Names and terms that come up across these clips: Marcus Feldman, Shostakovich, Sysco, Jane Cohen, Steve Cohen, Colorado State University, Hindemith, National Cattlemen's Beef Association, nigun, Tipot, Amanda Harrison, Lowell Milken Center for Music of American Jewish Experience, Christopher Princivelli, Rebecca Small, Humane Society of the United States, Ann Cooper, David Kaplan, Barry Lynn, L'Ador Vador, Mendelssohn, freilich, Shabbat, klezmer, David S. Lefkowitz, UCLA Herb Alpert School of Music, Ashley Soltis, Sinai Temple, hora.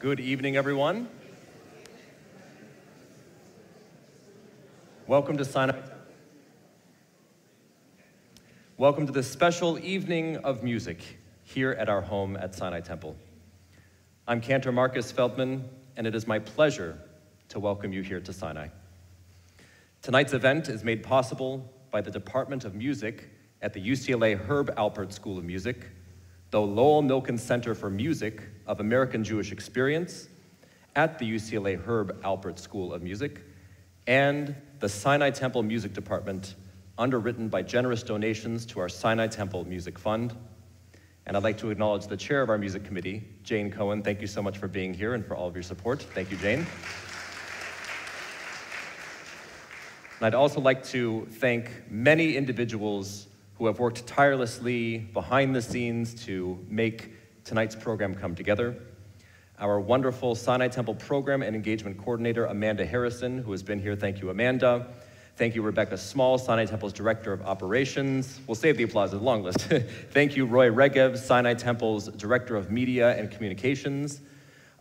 Good evening, everyone. Welcome to Sinai Temple. Welcome to this special evening of music here at our home at Sinai Temple. I'm Cantor Marcus Feldman, and it is my pleasure to welcome you here to Sinai. Tonight's event is made possible by the Department of Music at the UCLA Herb Alpert School of Music, the Lowell Milken Center for Music of American Jewish Experience at the UCLA Herb Alpert School of Music, and the Sinai Temple Music Department, underwritten by generous donations to our Sinai Temple Music Fund. And I'd like to acknowledge the chair of our music committee, Jane Cohen. Thank you so much for being here and for all of your support. Thank you, Jane. And I'd also like to thank many individuals who have worked tirelessly behind the scenes to make tonight's program come together. Our wonderful Sinai Temple Program and Engagement Coordinator, Amanda Harrison, who has been here. Thank you, Amanda. Thank you, Rebecca Small, Sinai Temple's Director of Operations. We'll save the applause, it's a long list. Thank you, Roy Regev, Sinai Temple's Director of Media and Communications.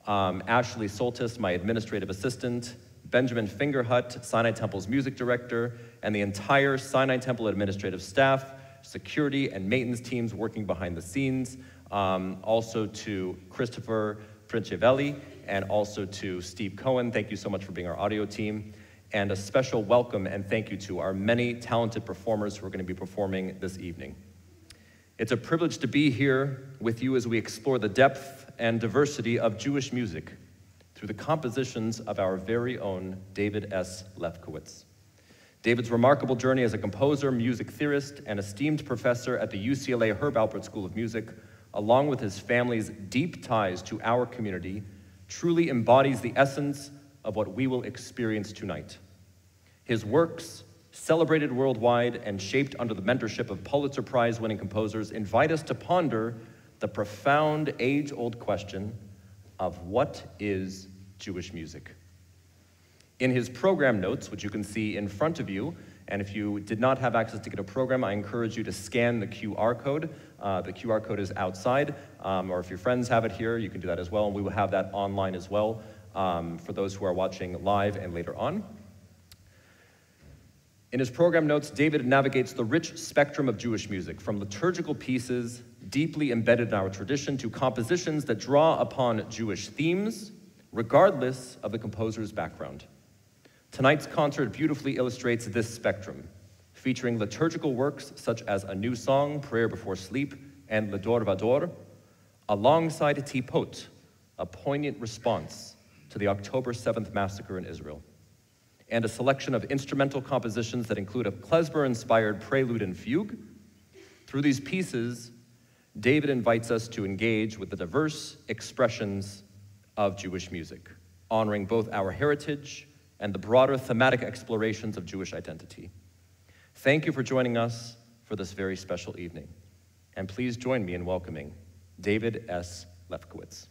Ashley Soltis, my administrative assistant. Benjamin Fingerhut, Sinai Temple's Music Director, and the entire Sinai Temple administrative staff, security and maintenance teams working behind the scenes, also to Christopher Princivelli, and also to Steve Cohen. Thank you so much for being our audio team. And a special welcome and thank you to our many talented performers who are going to be performing this evening. It's a privilege to be here with you as we explore the depth and diversity of Jewish music through the compositions of our very own David S. Lefkowitz. David's remarkable journey as a composer, music theorist, and esteemed professor at the UCLA Herb Alpert School of Music, along with his family's deep ties to our community, truly embodies the essence of what we will experience tonight. His works, celebrated worldwide and shaped under the mentorship of Pulitzer Prize-winning composers, invite us to ponder the profound age-old question of what is Jewish music? In his program notes, which you can see in front of you, and if you did not have access to get a program, I encourage you to scan the QR code. The QR code is outside, or if your friends have it here, you can do that as well, and we will have that online as well for those who are watching live and later on. In his program notes, David navigates the rich spectrum of Jewish music, from liturgical pieces deeply embedded in our tradition to compositions that draw upon Jewish themes, regardless of the composer's background. Tonight's concert beautifully illustrates this spectrum, featuring liturgical works such as A New Song, Prayer Before Sleep, and L'Ador Vador, alongside Tipot, a poignant response to the October 7th massacre in Israel, and a selection of instrumental compositions that include a klezmer-inspired prelude and fugue. Through these pieces, David invites us to engage with the diverse expressions of Jewish music, honoring both our heritage and the broader thematic explorations of Jewish identity. Thank you for joining us for this very special evening. And please join me in welcoming David S. Lefkowitz.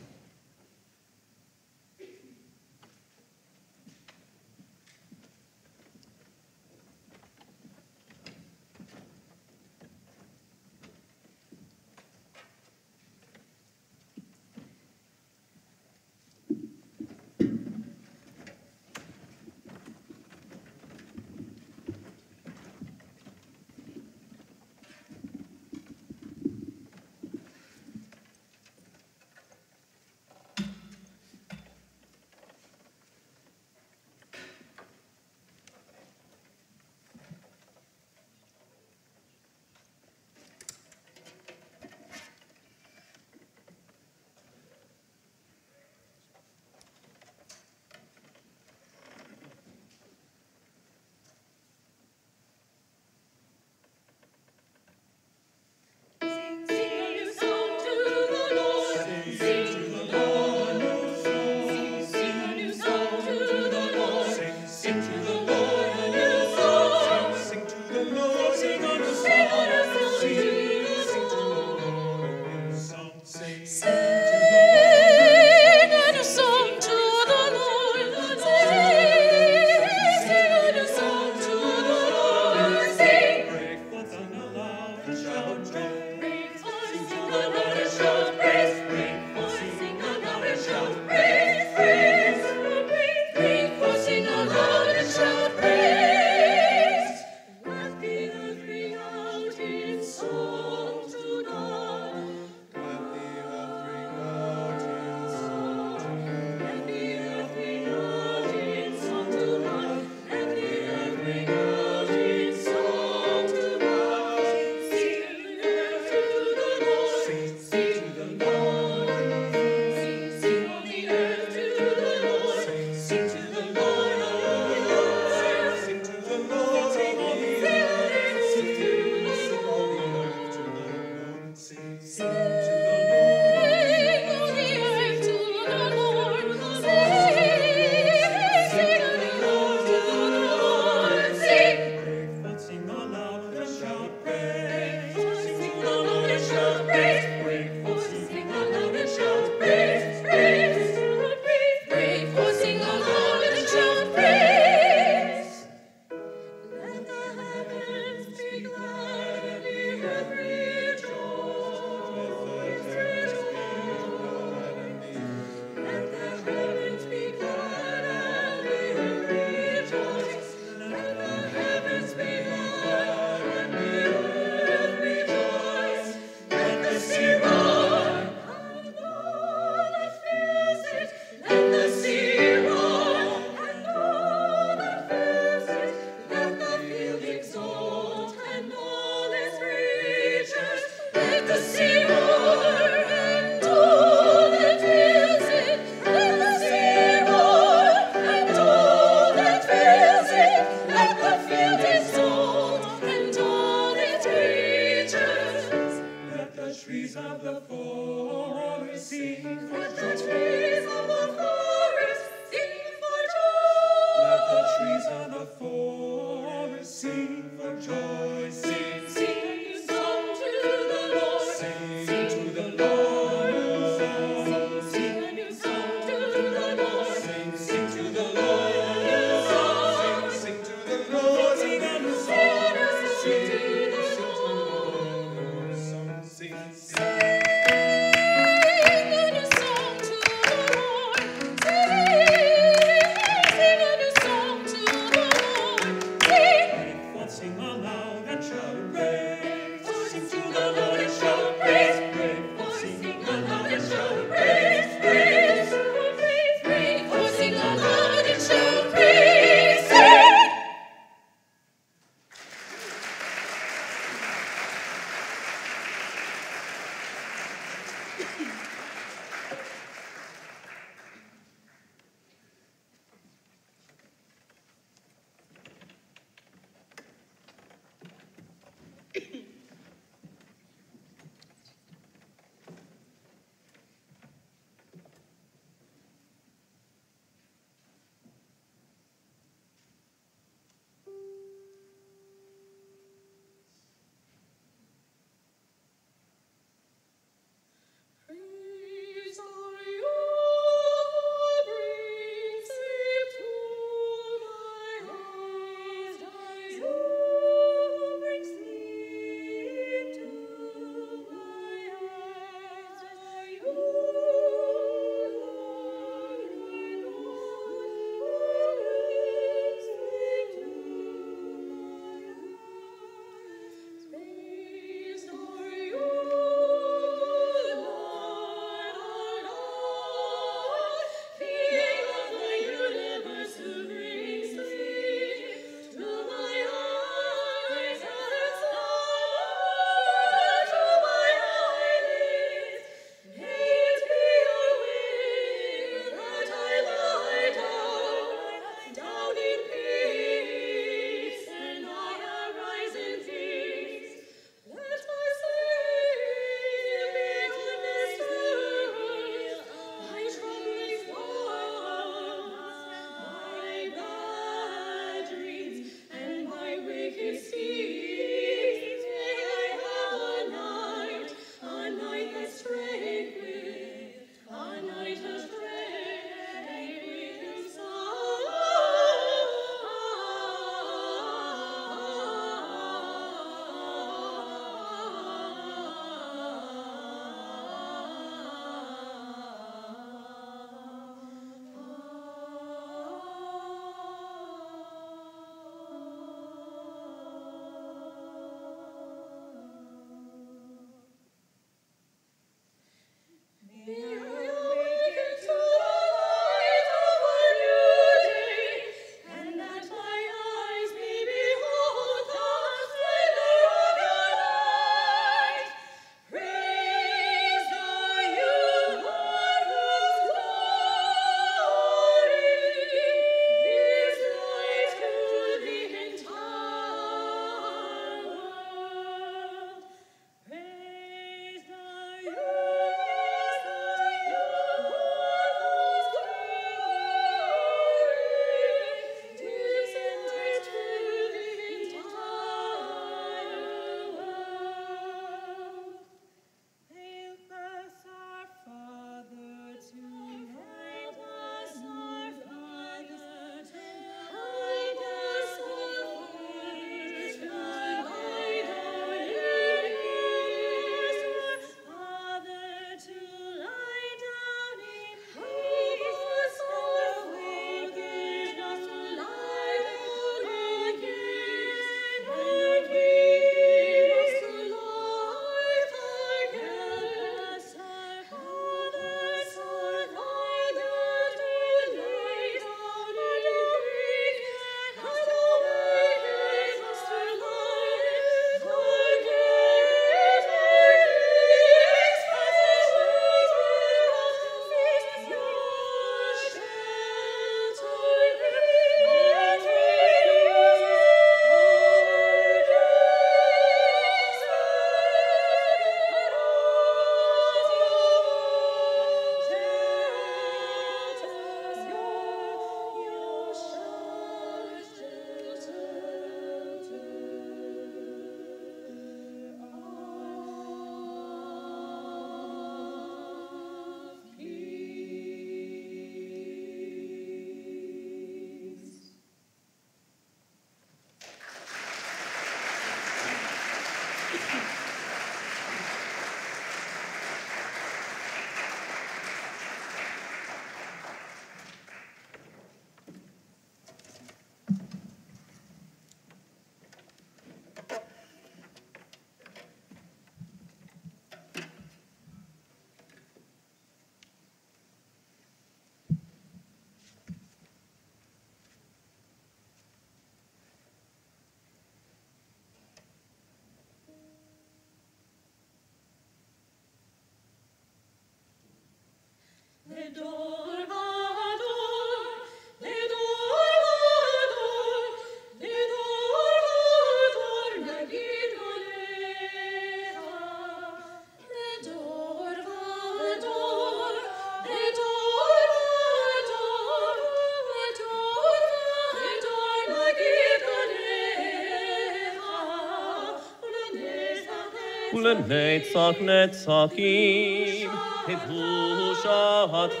ולנצח נצחים, קדושתך,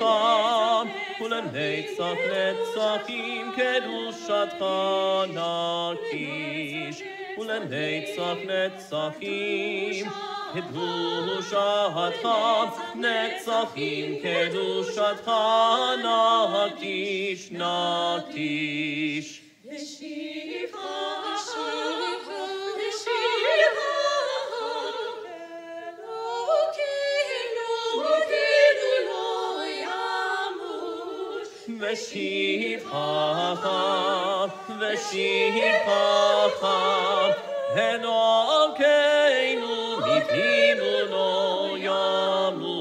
ולנצח נצחים, קדושתך נקיש, ולנצח נצחים, קדושתך, נצחים, קדושתך נקיש, נקיש. Veshivcha, Enokeinu mipinu no yamush.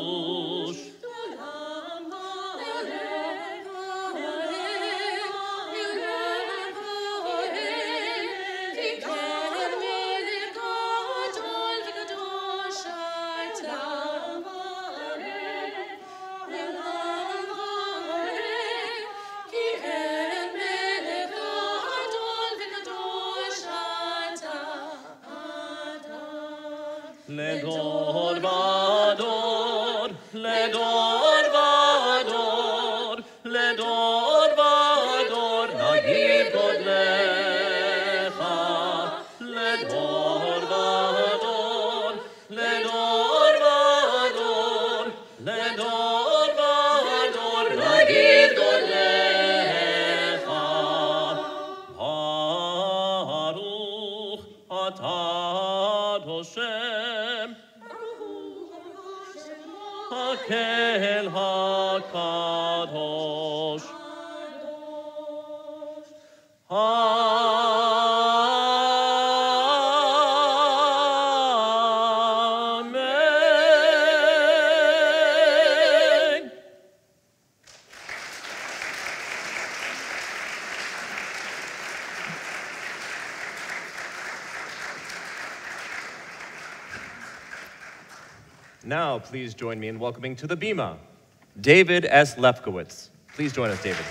Now, please join me in welcoming to the bima, David S. Lefkowitz. Please join us, David.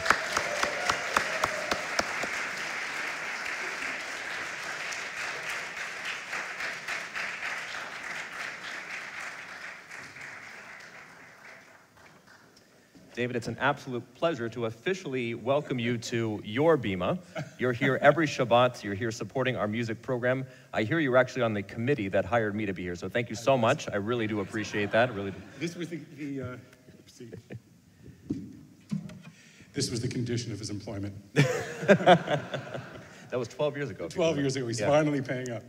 David, it's an absolute pleasure to officially welcome you to your bima. You're here every Shabbat. You're here supporting our music program. I hear you were actually on the committee that hired me to be here, so thank you so much. I really do appreciate that. Really do. This was this was the condition of his employment. That was 12 years ago. 12 years ago. He's finally paying up.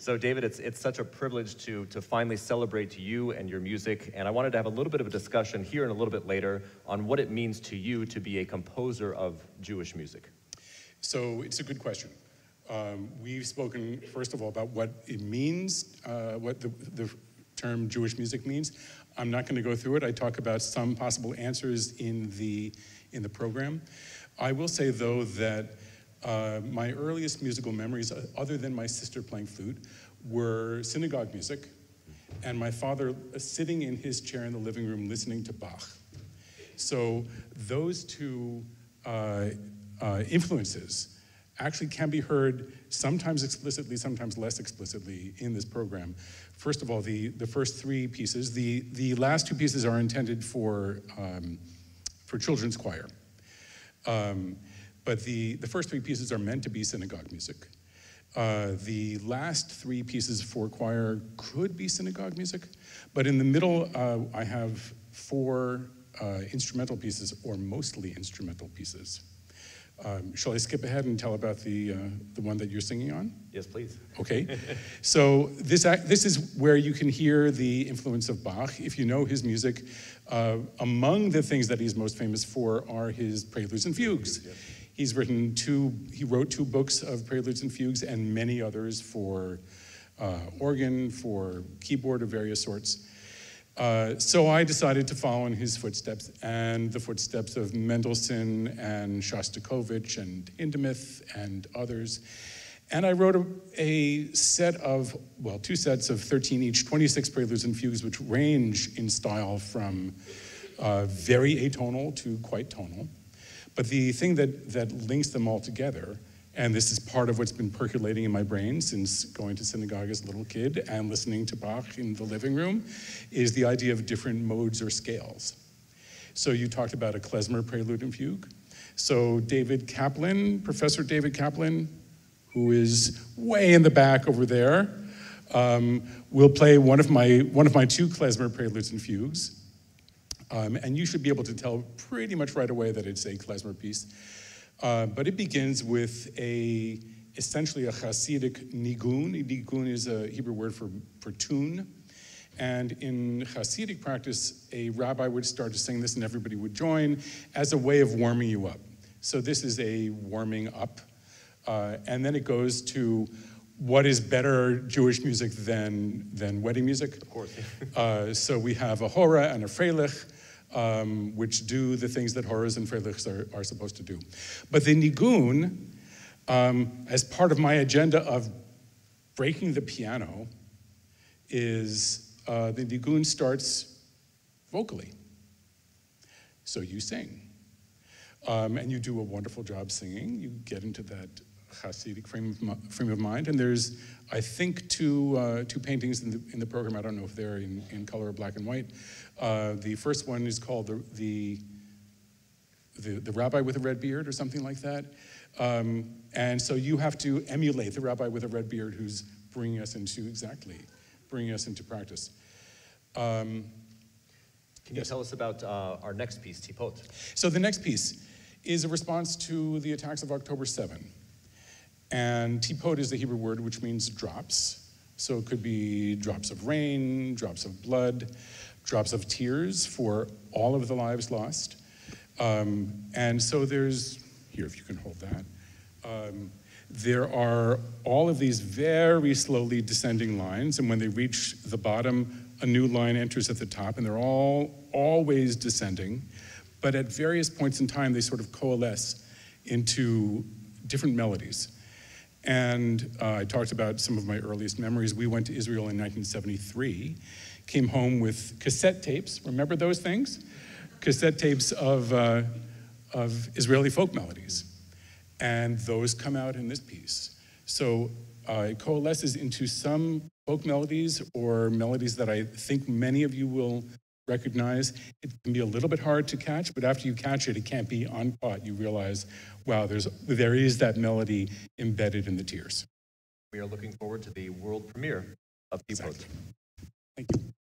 So David, it's such a privilege to finally celebrate you and your music, and I wanted to have a little bit of a discussion here and a little bit later on what it means to you to be a composer of Jewish music. So it's a good question. We've spoken, first of all, about what it means, what the term Jewish music means. I'm not going to go through it. I talk about some possible answers in the program. I will say, though, that my earliest musical memories, other than my sister playing flute, were synagogue music, and my father sitting in his chair in the living room listening to Bach. So those two influences actually can be heard, sometimes explicitly, sometimes less explicitly, in this program. First of all, the first three pieces, the last two pieces are intended for children's choir. But the first three pieces are meant to be synagogue music. The last three pieces for choir could be synagogue music, but in the middle I have four instrumental pieces, or mostly instrumental pieces. Shall I skip ahead and tell about the one that you're singing on? Yes, please. Okay. So this is where you can hear the influence of Bach. If you know his music, among the things that he's most famous for are his preludes and fugues. Yes. He's written he wrote two books of preludes and fugues and many others for organ, for keyboard of various sorts. So I decided to follow in his footsteps and the footsteps of Mendelssohn and Shostakovich and Hindemith and others. And I wrote a set of, well, two sets of 13 each, 26 preludes and fugues, which range in style from very atonal to quite tonal. But the thing that links them all together And this is part of what's been percolating in my brain since going to synagogue as a little kid and listening to Bach in the living room, is the idea of different modes or scales. So you talked about a klezmer prelude and fugue. So David Kaplan, Professor David Kaplan, who is way in the back over there, will play one of my two klezmer preludes and fugues. And you should be able to tell pretty much right away that it's a klezmer piece. But it begins with essentially a Hasidic nigun. Nigun is a Hebrew word for tune. And in Hasidic practice, a rabbi would start to sing this and everybody would join as a way of warming you up. So this is a warming up. And then it goes to what is better Jewish music than wedding music? Of course. So we have a hora and a freilich, which do the things that horas and freilichs are supposed to do. But the nigun, as part of my agenda of breaking the piano, is the nigun starts vocally. So you sing. And you do a wonderful job singing. You get into that Hasidic frame of mind. And there's, I think, two paintings in the program. I don't know if they're in color or black and white. The first one is called the Rabbi with a Red Beard or something like that. And so you have to emulate the Rabbi with a Red Beard who's bringing us into practice. Can you tell us about our next piece, Tipot? So the next piece is a response to the attacks of October 7. And Tipot is the Hebrew word which means drops. So it could be drops of rain, drops of blood, drops of tears for all of the lives lost. And so there's, here if you can hold that, there are all of these very slowly descending lines, and when they reach the bottom, a new line enters at the top, and they're all always descending. But at various points in time, they sort of coalesce into different melodies. And I talked about some of my earliest memories. We went to Israel in 1973, came home with cassette tapes. Remember those things? Cassette tapes of Israeli folk melodies. And those come out in this piece. So it coalesces into some folk melodies or melodies that I think many of you will recognize. It can be a little bit hard to catch, but after you catch it, it can't be uncaught. You realize, wow, there is that melody embedded in the tears. We are looking forward to the world premiere of Tipot. Exactly. Thank you.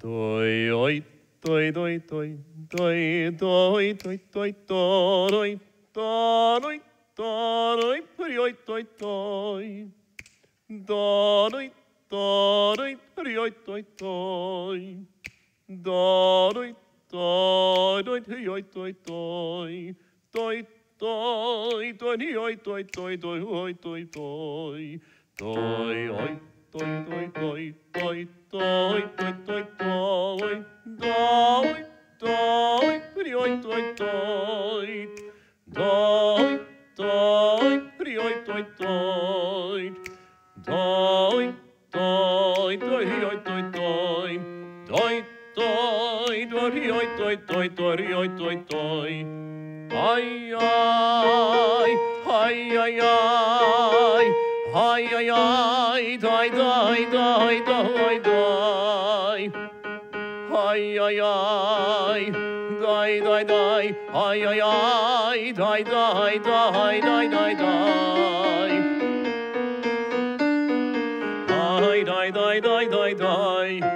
Doi oi doi doi doi doi doi doi doi doi doi doi doi doi doi doi doi doi doi doi doi doi doi doi doi doi doi doi doi doi doi doi doi oi doi doi doi doi doi doi doi doi doi pretty oi doi doi doi doi pretty oi doi doi doi doi doi oi doi doi doi doi doi doi doi doi doi doi ay ay ay ay ay ay ay ay die die die die die ay ay ay die die die ay ay ay die die die die die die ay die die die die die ay ay die die die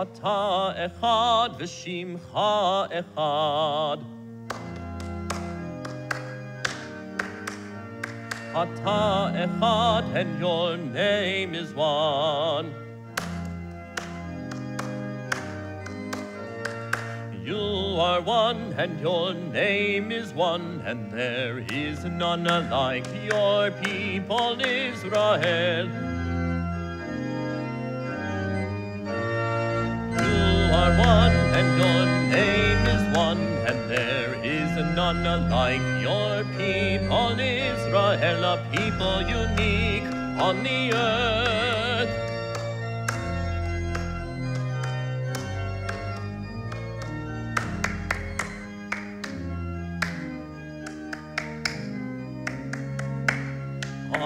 ata echad v'shimcha echad. Ata echad, and your name is one. You are one, and your name is one, and there is none like your people Israel. You are one, and your name is one, and there is none like your people Israel, a people unique on the earth. A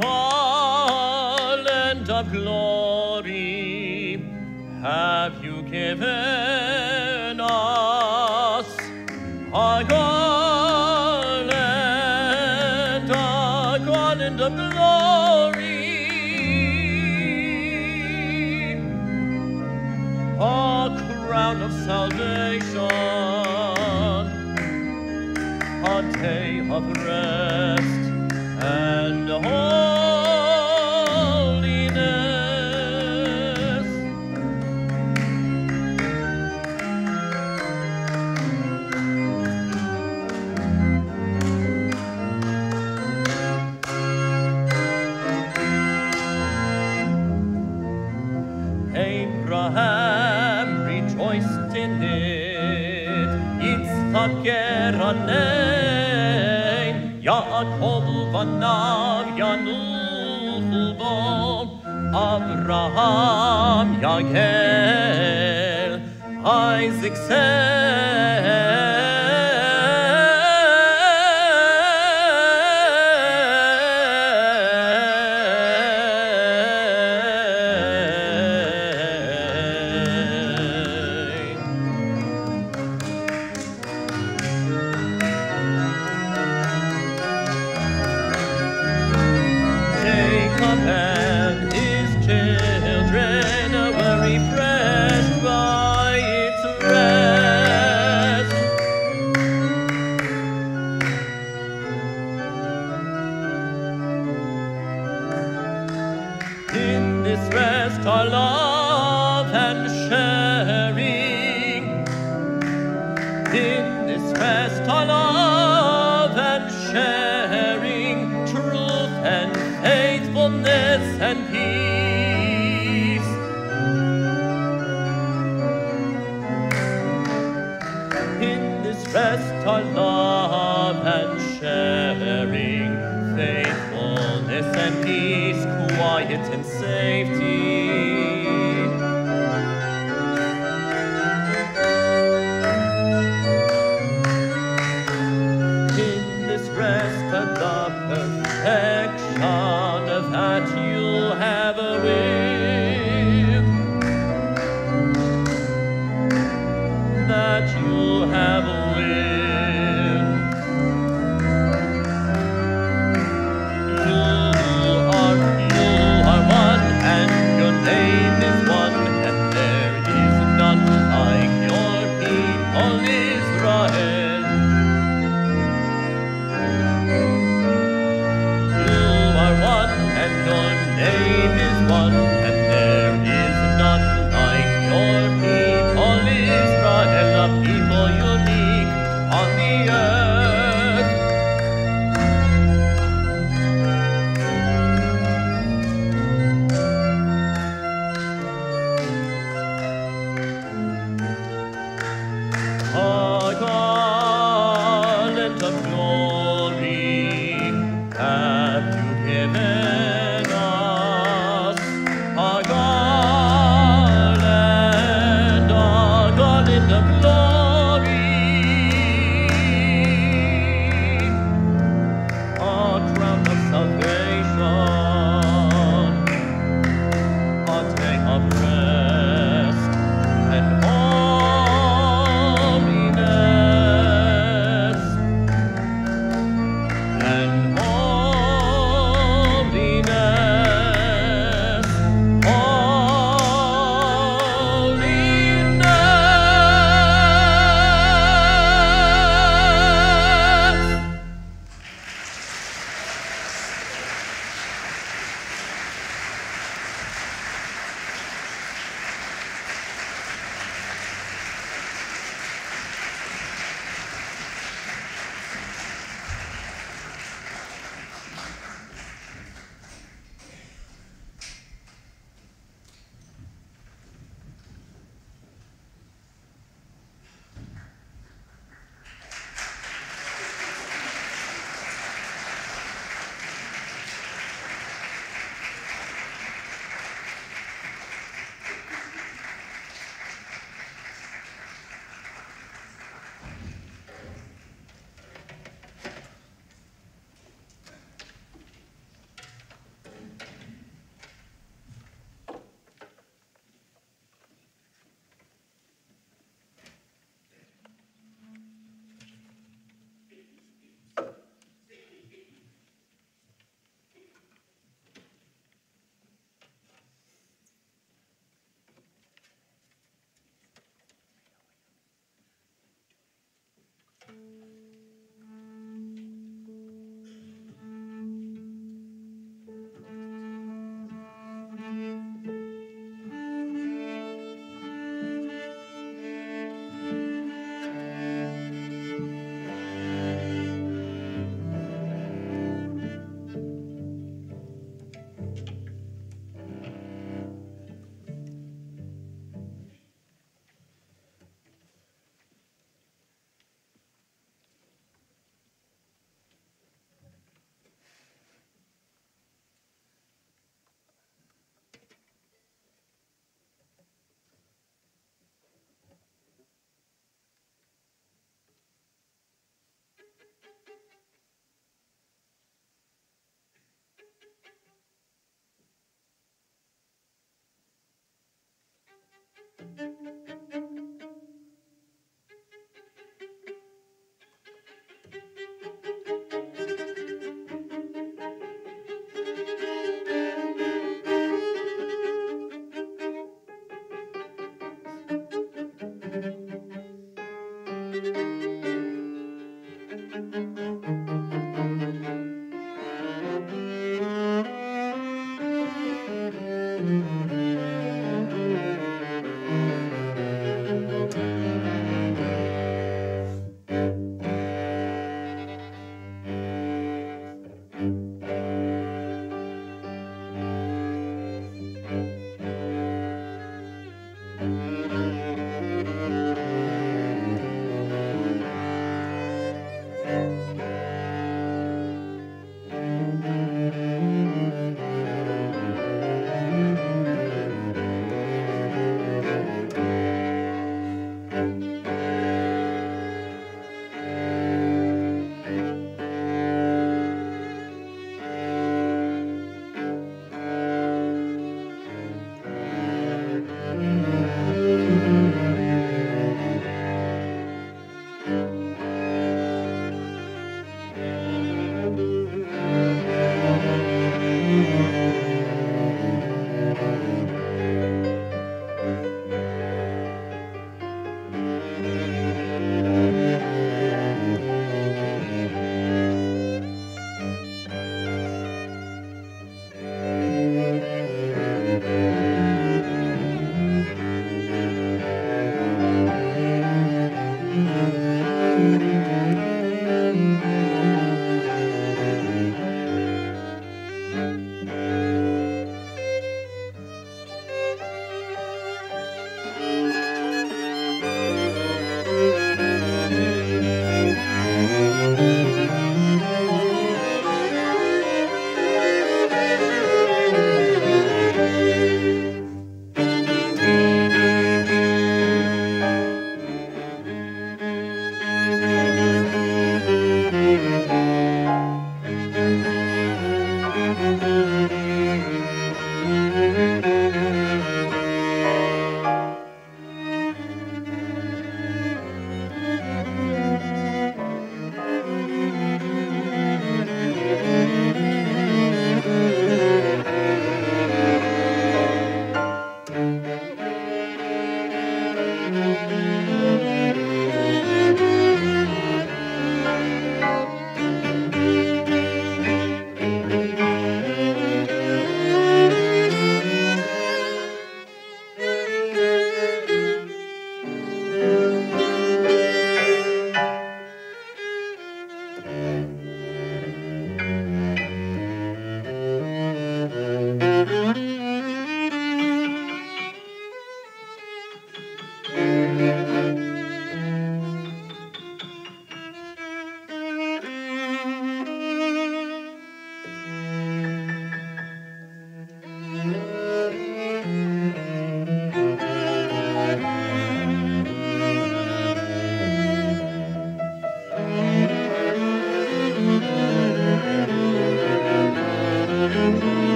garland of glory have you given us, a garland of glory, a crown of salvation, a day of rest and holiness. Abraham rejoiced in it, Yitzchak eranein, Yaakov Vanav Yanubo, Abraham Yagel, Isaac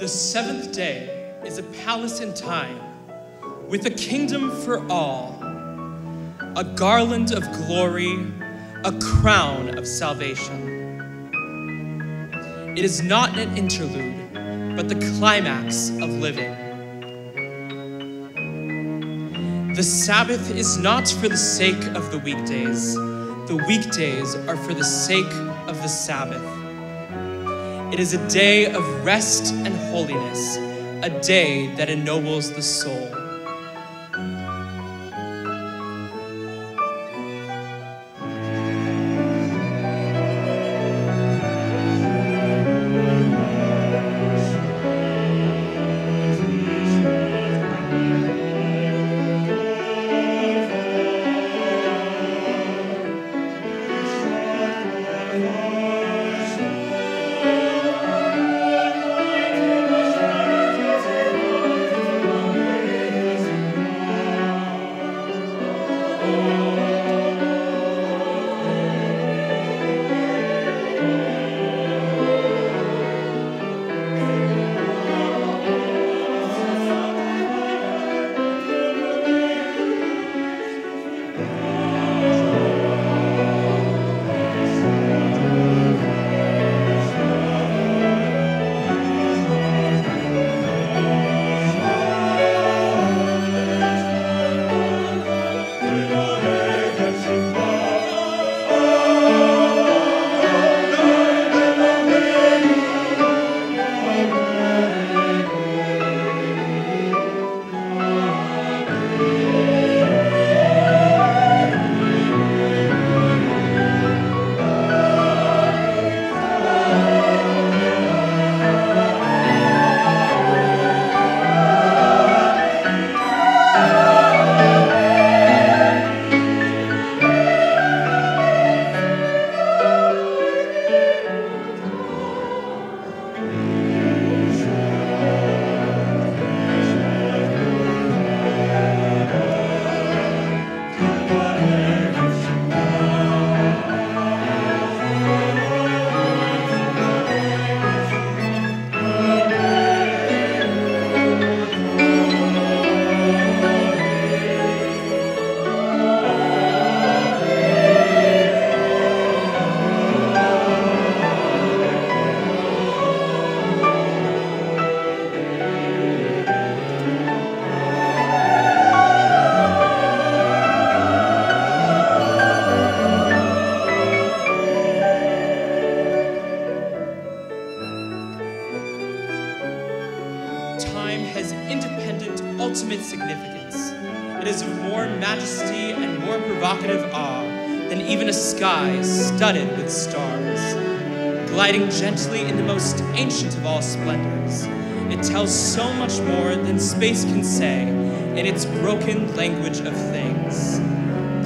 The seventh day is a palace in time, with a kingdom for all, a garland of glory, a crown of salvation. It is not an interlude, but the climax of living. The Sabbath is not for the sake of the weekdays. The weekdays are for the sake of the Sabbath. It is a day of rest and holiness, a day that ennobles the soul. Studded with stars, gliding gently in the most ancient of all splendors. It tells so much more than space can say in its broken language of things,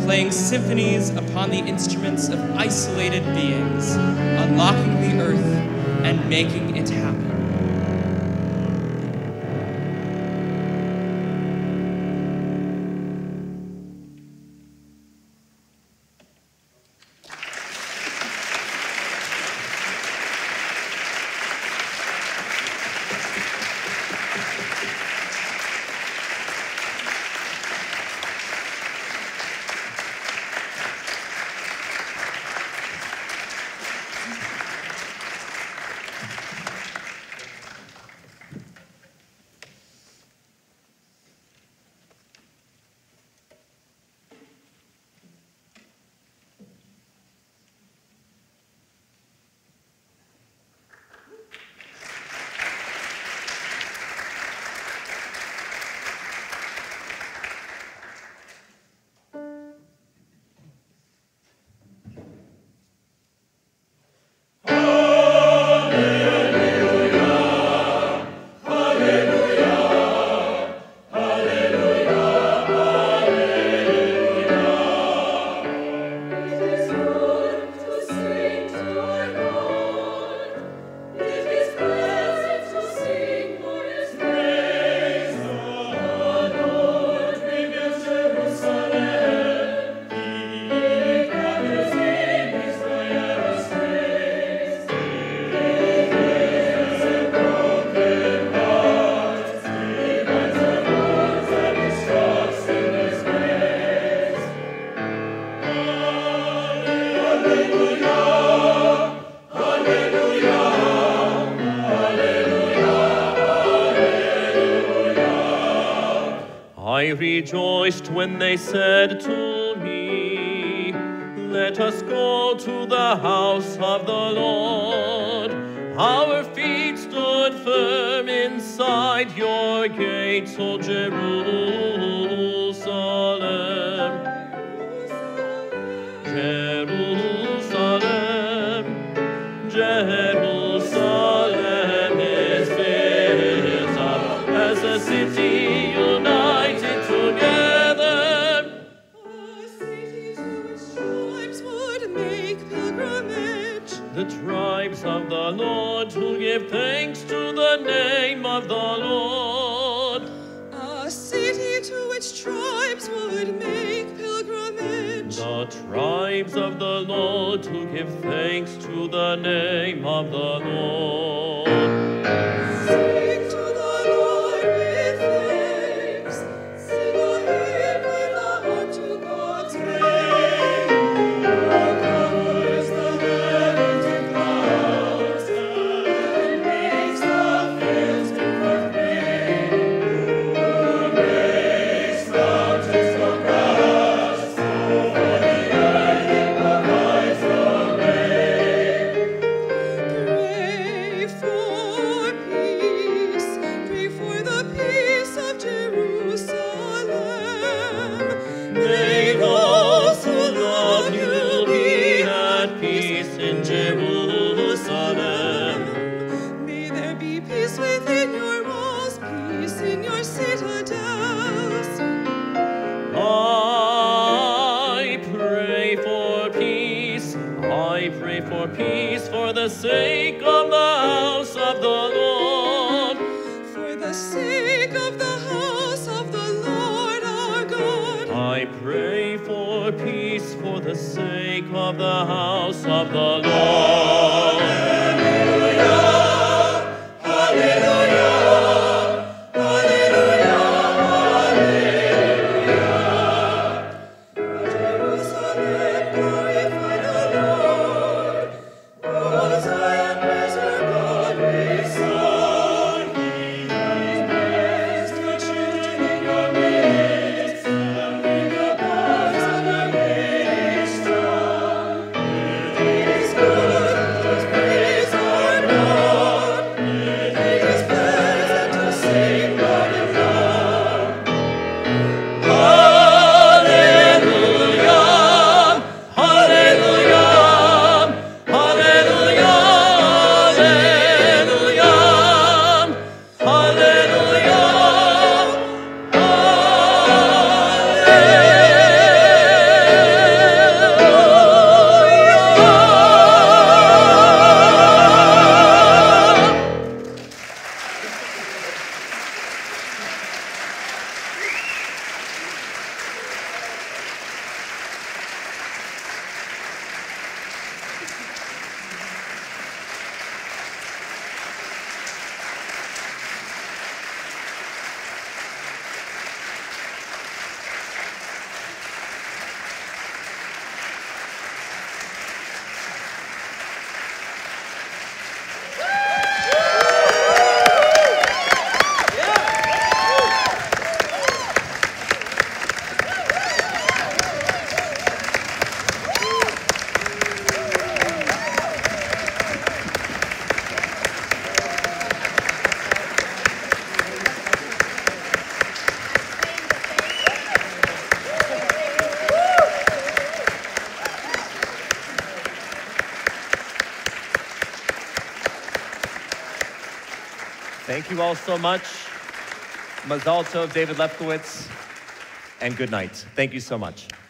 playing symphonies upon the instruments of isolated beings, unlocking the earth and making it happen. I rejoiced when they said to me, let us go to the house of the Lord. Our feet stood firm inside your gates, O Jerusalem. Jerusalem, Jerusalem is built up as a city united together. A city whose tribes would make pilgrimage. The tribes of the Lord who give thanks to the name of the Lord. A city to which tribes would make pilgrimage. The tribes of the Lord who give thanks to the name of the Lord. Sing to the Lord with thanks. Sing a hymn with a heart to God's name. Who covers the heavens in clouds and makes the fields to forth rain. Who makes mountains for grass. Peace for the sake of the house of the Lord. For the sake of the house of the Lord our God. I pray for peace for the sake of the house of the Lord. Hallelujah! Hallelujah! Hallelujah! Thank you all so much. Mazal tov, David Lefkowitz, and good night. Thank you so much.